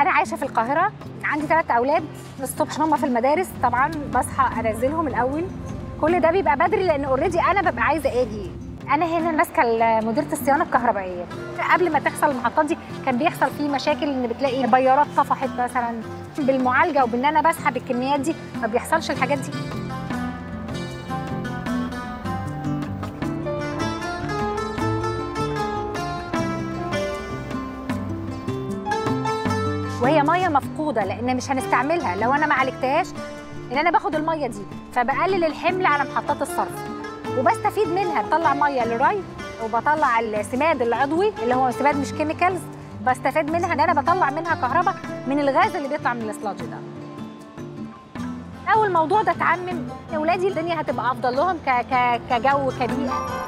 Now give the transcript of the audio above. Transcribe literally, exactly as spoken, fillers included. انا عايشه في القاهره، عندي ثلاث اولاد، الصبح هم في المدارس، طبعا بصحى انزلهم الاول، كل ده بيبقى بدري لان اوريدي انا ببقى عايزه اجي. انا هنا ماسكه مديره الصيانه الكهربائيه. قبل ما تحصل المحطات دي كان بيحصل فيه مشاكل، ان بتلاقي بيارات طفحت مثلا. بالمعالجه وبان انا بسحب الكميات دي ما بيحصلش الحاجات دي. وهي ميه مفقوده لان مش هنستعملها لو انا ما عالجتهاش، ان انا باخد الميه دي فبقلل الحمل على محطات الصرف وبستفيد منها. بطلع ميه للري وبطلع السماد العضوي اللي هو سماد مش كيميكالز، بستفاد منها ان انا بطلع منها كهرباء من الغاز اللي بيطلع من السلاج ده. اول موضوع ده اتعمم اولادي الدنيا هتبقى افضل لهم كجو كبيئه.